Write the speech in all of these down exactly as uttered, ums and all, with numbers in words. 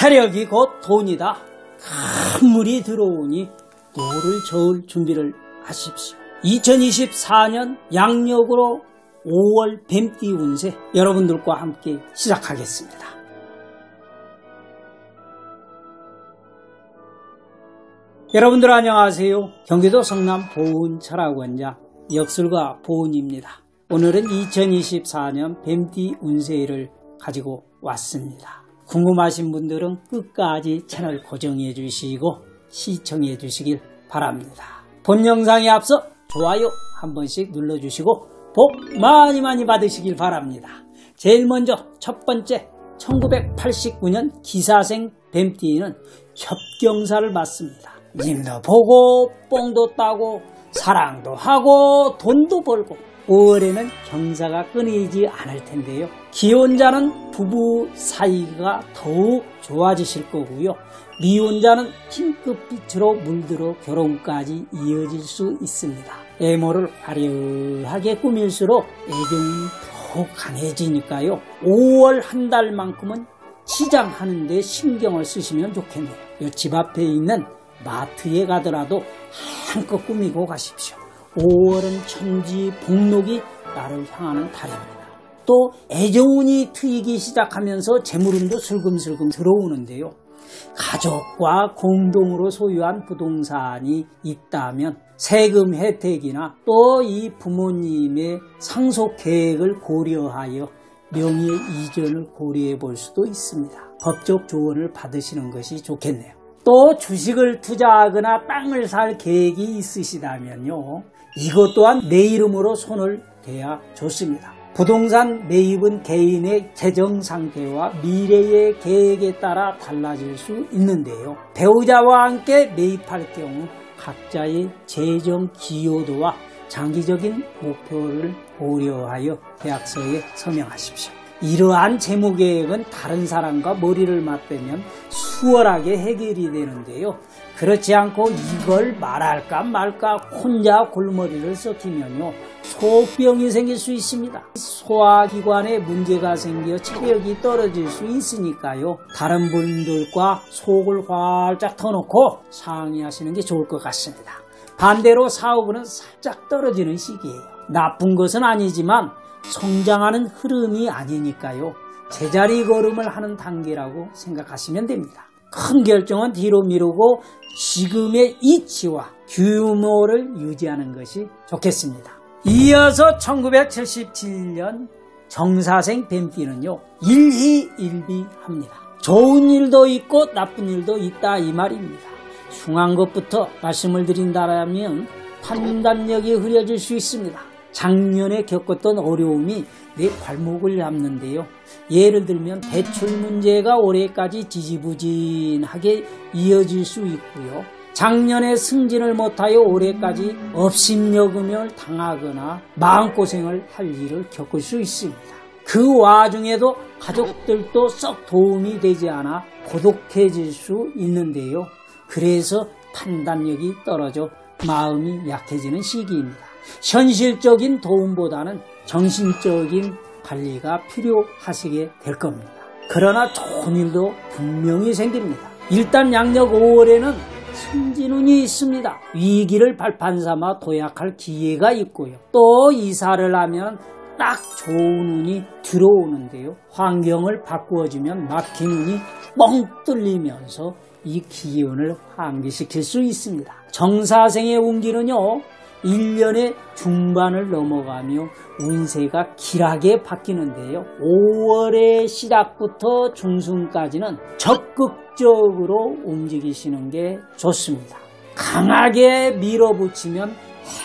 체력이 곧 돈이다. 큰 물이 들어오니 노를 저을 준비를 하십시오. 이천이십사 년 양력으로 오월 뱀띠 운세 여러분들과 함께 시작하겠습니다. 여러분들 안녕하세요. 경기도 성남 보은철학원장 역술가 보은입니다. 오늘은 이천이십사 년 뱀띠 운세를 가지고 왔습니다. 궁금하신 분들은 끝까지 채널 고정해 주시고 시청해 주시길 바랍니다. 본 영상에 앞서 좋아요 한 번씩 눌러주시고 복 많이 많이 받으시길 바랍니다. 제일 먼저 첫 번째, 천구백팔십구 년 기사생 뱀띠는 협경사를 맞습니다. 님도 보고 뽕도 따고 사랑도 하고 돈도 벌고 오월에는 경사가 끊이지 않을 텐데요. 기혼자는 부부 사이가 더욱 좋아지실 거고요. 미혼자는 핑크빛으로 물들어 결혼까지 이어질 수 있습니다. 외모를 화려하게 꾸밀수록 애정이 더욱 강해지니까요. 오월 한 달만큼은 치장하는 데 신경을 쓰시면 좋겠네요. 요 집 앞에 있는 마트에 가더라도 한껏 꾸미고 가십시오. 오월은 천지 복록이 나를 향하는 달입니다. 또 애정운이 트이기 시작하면서 재물운도 슬금슬금 들어오는데요. 가족과 공동으로 소유한 부동산이 있다면 세금 혜택이나 또 이 부모님의 상속 계획을 고려하여 명의 이전을 고려해 볼 수도 있습니다. 법적 조언을 받으시는 것이 좋겠네요. 또 주식을 투자하거나 땅을 살 계획이 있으시다면요, 이것 또한 내 이름으로 손을 대야 좋습니다. 부동산 매입은 개인의 재정 상태와 미래의 계획에 따라 달라질 수 있는데요, 배우자와 함께 매입할 경우 각자의 재정 기여도와 장기적인 목표를 고려하여 계약서에 서명하십시오. 이러한 재무 계획은 다른 사람과 머리를 맞대면 수월하게 해결이 되는데요. 그렇지 않고 이걸 말할까 말까 혼자 골머리를 썩히면요, 소병이 생길 수 있습니다. 소화기관에 문제가 생겨 체력이 떨어질 수 있으니까요. 다른 분들과 속을 활짝 터놓고 상의하시는 게 좋을 것 같습니다. 반대로 사업은 살짝 떨어지는 시기예요. 나쁜 것은 아니지만 성장하는 흐름이 아니니까요. 제자리 걸음을 하는 단계라고 생각하시면 됩니다. 큰 결정은 뒤로 미루고 지금의 이치와 규모를 유지하는 것이 좋겠습니다. 이어서 천구백칠십칠 년 정사생 뱀띠는요, 일희일비합니다. 좋은 일도 있고 나쁜 일도 있다, 이 말입니다. 흉한 것부터 말씀을 드린다면 판단력이 흐려질 수 있습니다. 작년에 겪었던 어려움이 내 발목을 잡는데요. 예를 들면 대출 문제가 올해까지 지지부진하게 이어질 수 있고요. 작년에 승진을 못하여 올해까지 업신여금을 당하거나 마음고생을 할 일을 겪을 수 있습니다. 그 와중에도 가족들도 썩 도움이 되지 않아 고독해질 수 있는데요. 그래서 판단력이 떨어져 마음이 약해지는 시기입니다. 현실적인 도움보다는 정신적인 관리가 필요하시게 될 겁니다. 그러나 좋은 일도 분명히 생깁니다. 일단 양력 오월에는 승진운이 있습니다. 위기를 발판 삼아 도약할 기회가 있고요. 또 이사를 하면 딱 좋은 운이 들어오는데요. 환경을 바꾸어주면 막힌 운이 멍 뚫리면서 이 기운을 환기시킬 수 있습니다. 정사생의 운기는요, 일 년의 중반을 넘어가며 운세가 길하게 바뀌는데요. 오월의 시작부터 중순까지는 적극적으로 움직이시는 게 좋습니다. 강하게 밀어붙이면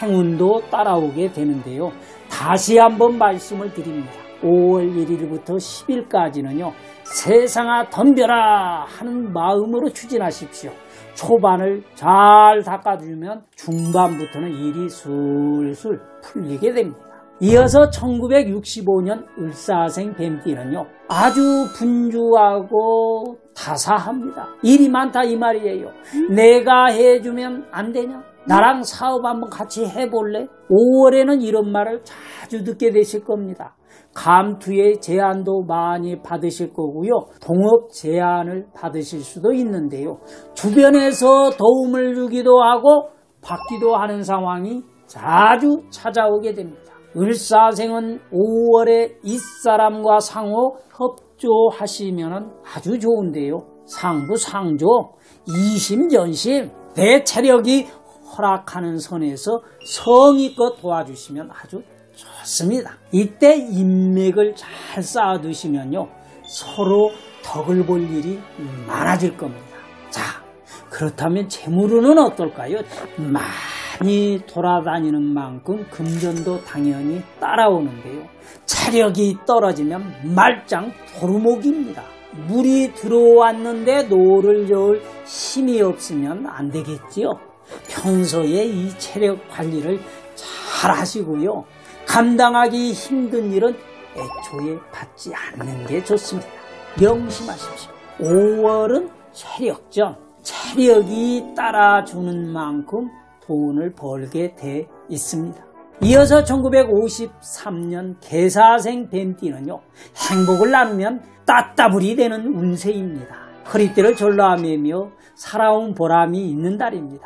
행운도 따라오게 되는데요. 다시 한번 말씀을 드립니다. 오월 일일부터 십 일까지는요, 세상아 덤벼라 하는 마음으로 추진하십시오. 초반을 잘 닦아주면 중반부터는 일이 술술 풀리게 됩니다. 이어서 천구백육십오 년 을사생 뱀띠는요, 아주 분주하고 다사합니다. 일이 많다, 이 말이에요. 내가 해주면 안 되냐? 나랑 사업 한번 같이 해볼래? 오월에는 이런 말을 자주 듣게 되실 겁니다. 감투의 제안도 많이 받으실 거고요. 동업 제안을 받으실 수도 있는데요. 주변에서 도움을 주기도 하고 받기도 하는 상황이 자주 찾아오게 됩니다. 을사생은 오월에 잇사람과 상호 협조하시면 아주 좋은데요. 상부상조, 이심전심, 내 체력이 허락하는 선에서 성의껏 도와주시면 아주 좋습니다. 이때 인맥을 잘 쌓아두시면요, 서로 덕을 볼 일이 많아질 겁니다. 자, 그렇다면 재물은 어떨까요? 많이 돌아다니는 만큼 금전도 당연히 따라오는데요, 체력이 떨어지면 말짱 도루묵입니다. 물이 들어왔는데 노를 저을 힘이 없으면 안 되겠지요. 평소에 이 체력 관리를 잘 하시고요, 감당하기 힘든 일은 애초에 받지 않는 게 좋습니다. 명심하십시오. 오월은 체력전, 체력이 따라주는 만큼 돈을 벌게 돼 있습니다. 이어서 천구백오십삼 년 개사생 뱀띠는요, 행복을 나누면 따따블이 되는 운세입니다. 허리띠를 졸라 매며 살아온 보람이 있는 달입니다.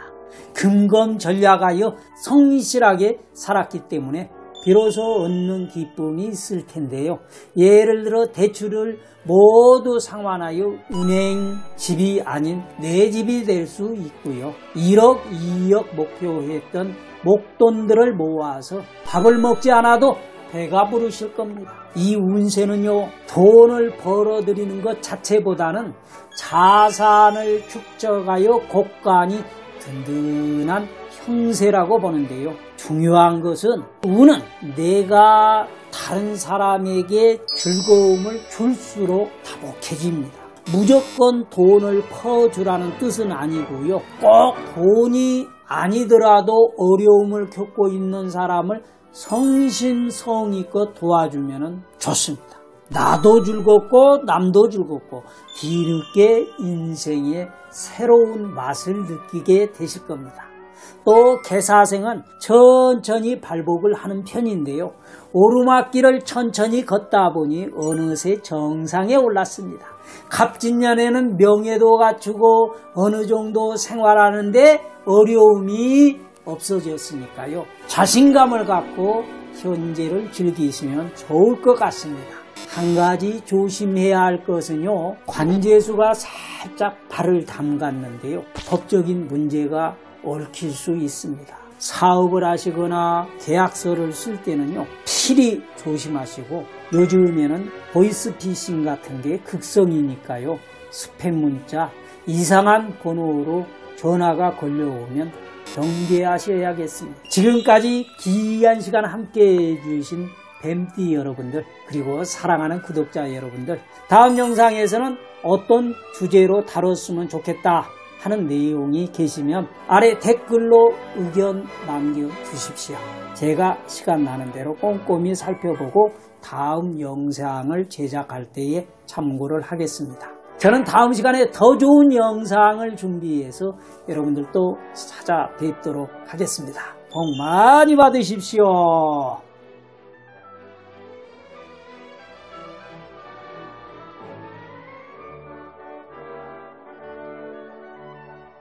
금검전략하여 성실하게 살았기 때문에 비로소 얻는 기쁨이 있을 텐데요. 예를 들어 대출을 모두 상환하여 은행 집이 아닌 내 집이 될 수 있고요. 일억, 이억 목표했던 목돈들을 모아서 밥을 먹지 않아도 배가 부르실 겁니다. 이 운세는요, 돈을 벌어들이는 것 자체보다는 자산을 축적하여 곳간이 든든한 형세라고 보는데요. 중요한 것은 운은 내가 다른 사람에게 즐거움을 줄수록 다복해집니다. 무조건 돈을 퍼주라는 뜻은 아니고요, 꼭 돈이 아니더라도 어려움을 겪고 있는 사람을 성심성의껏 도와주면 좋습니다. 나도 즐겁고 남도 즐겁고 뒤늦게 인생의 새로운 맛을 느끼게 되실 겁니다. 또 개사생은 천천히 발복을 하는 편인데요, 오르막길을 천천히 걷다 보니 어느새 정상에 올랐습니다. 갑진년에는 명예도 갖추고 어느 정도 생활하는데 어려움이 없어졌으니까요, 자신감을 갖고 현재를 즐기시면 좋을 것 같습니다. 한 가지 조심해야 할 것은요, 관재수가 살짝 발을 담갔는데요, 법적인 문제가 얽힐 수 있습니다. 사업을 하시거나 계약서를 쓸 때는요, 필히 조심하시고, 요즘에는 보이스피싱 같은 게 극성이니까요, 스팸 문자, 이상한 번호로 전화가 걸려오면 경계하셔야겠습니다. 지금까지 귀한 시간 함께 해주신 뱀띠 여러분들, 그리고 사랑하는 구독자 여러분들, 다음 영상에서는 어떤 주제로 다뤘으면 좋겠다 하는 내용이 계시면 아래 댓글로 의견 남겨주십시오. 제가 시간 나는 대로 꼼꼼히 살펴보고 다음 영상을 제작할 때에 참고를 하겠습니다. 저는 다음 시간에 더 좋은 영상을 준비해서 여러분들 또 찾아뵙도록 하겠습니다. 복 많이 받으십시오.